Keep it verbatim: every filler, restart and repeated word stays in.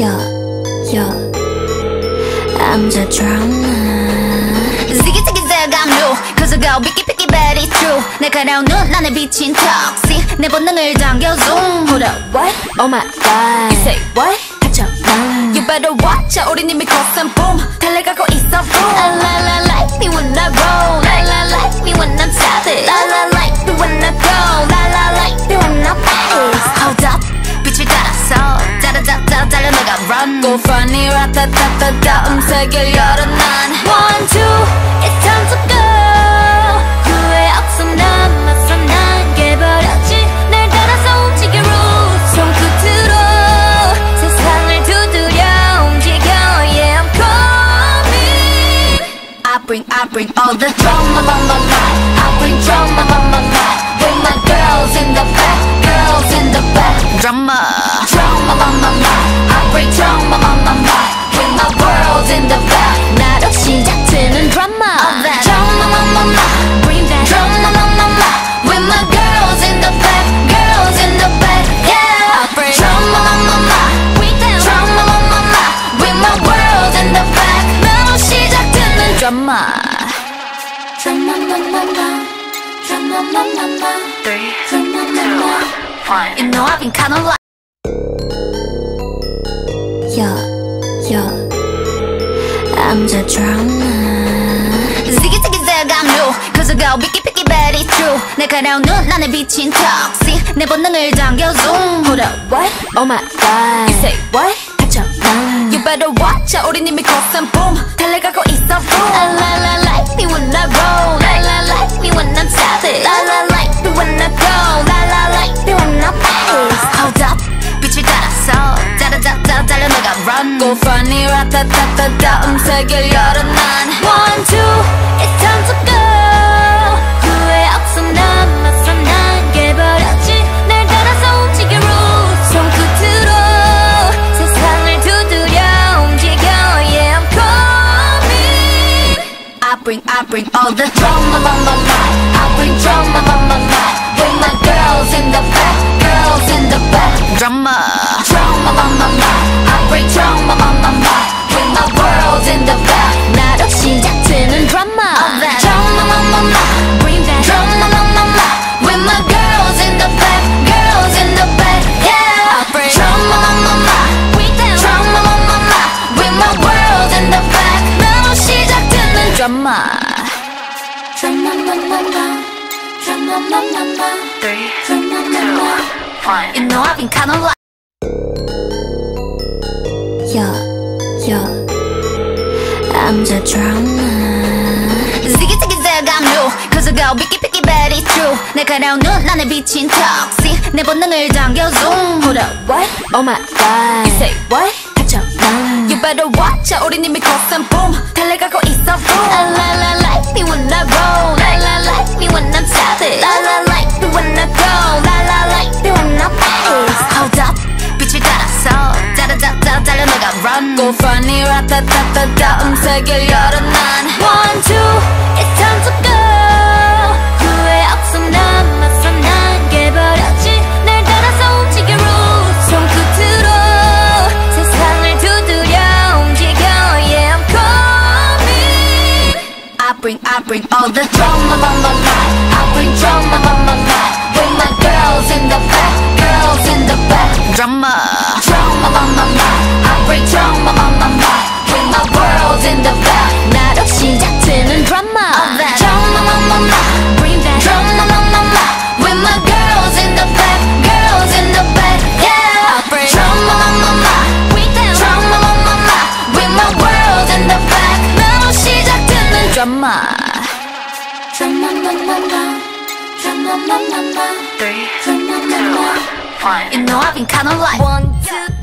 yo, yo. I'm the drama. Ziggy ziggy zag, I'm new. Cause I go picky picky, but it's true. 내 가려운 눈, 나는 비친 toxic. 내 본능을 당겨 zoom. Hold up, what? Oh my god. You say what? 닥쳐, 난. You better watch out, 우린 이미 custom boom. 달려가고 있어, boom. I la la like me when I roll. La la like me when I'm savage. La la like me when I go. La la like me when I pass. Hold up, 빛을 따라서. 달려 내가 run. Go funny, ra-ta-ta-ta-ta. 음색을 열어 난. One, two, it's time to go. 후회 없어 난 맞서 난 깨버렸지. 날 따라서 움직여 roots. 손끝으로 세상을 두드려 움직여. Yeah, I'm coming. I bring, I bring all the drama on my life. I bring drama on my life. With my girls in the back, girls in the back. Drama, drama on my life. Drama on my mind, with my world in the back. 나로 시작되는 drama. All that drama on my mind, bring that drama on my mind, with my girls in the back, girls in the back. Yeah, I bring drama on my mind, bring that drama on my mind, with my world in the back. 나로 시작되는 drama. Drama, drama, drama, drama. Three, two, one. You know I've been kind of like. Yo, yo, I'm the drama. Ziggy ziggy zag, I'm new. Cause I go picky picky, but it's true. 내 가려운 눈, 나는 비친 toxic. 내 본능을 당겨 zoom. Hold up, what? Oh my god. You say what? 닥쳐, 난. You better watch out, 우린 이미 custom boom. 달려가고 있어, boom. La la la like me when I roll. La la like me when I'm savage. La la like me when I go. La la like me when I pass. Hold up, 빛을 따라서. 달려 내가 run. Go funny, ra-ta-ta-ta-ta. 음색을 열어 난. One, two, it's time to go. 후회 없어 난 맞서 난 깨버렸지. 날 따라서 움직여 roots. 손끝으로 세상을 두드려 움직여. Yeah, I'm coming. I bring, I bring all the drama on my life. I bring drama on my life. With my girls in the back, girls in the back. Drama, drama on my life. Bring drama on my mind, with my world in the back. 나로 시작되는 drama. All that drama on my mind, bring that drama on my mind, with my girls in the back, girls in the back. Yeah, I bring drama on my mind, bring that drama on my mind, with my world in the back. 나로 시작되는 drama. Drama, drama, drama, drama. Three, two, one. You know I've been kind of like. Yo, yo, I'm the drama. Ziggy ziggy zag, I'm new. Cause I go picky picky, but it's true. 내 가려운 눈, 나는 비친 toxic. 내 본능을 당겨 zoom. Hold up, what? Oh my god. You say what? 닥쳐, 난. You better watch out, 우린 이미 custom boom. 달려가고 있어, boom. La la la like me when I roll. La la like me when I'm savage. La la like me when I go. La la like me when I pass. Hold up, 빛을 따라서. 달려 내가 run. Go funny, ra-ta-ta-ta-ta. 음색을 열어 난. One, two, it's time to go. 후회 없어 난 맞서 난 깨버렸지. 날 따라서 움직여 roots. 손끝으로 세상을 두드려 움직여. Yeah, I'm coming. I bring, I bring all the drama on my life. I bring drama on my life. With my girls in the back, girls in the back. Drama, drama on my life. Bring drama on my mind, with my world in the back. 나로 시작되는 drama. All that drama on my mind, bring that drama on my mind, with my girls in the back, girls in the back. Yeah, I bring drama on my mind, bring that drama on my mind, with my world in the back. 나로 시작되는 drama. Drama, drama, drama, drama, drama. Three, two, one. You know I've been kind of like one, two.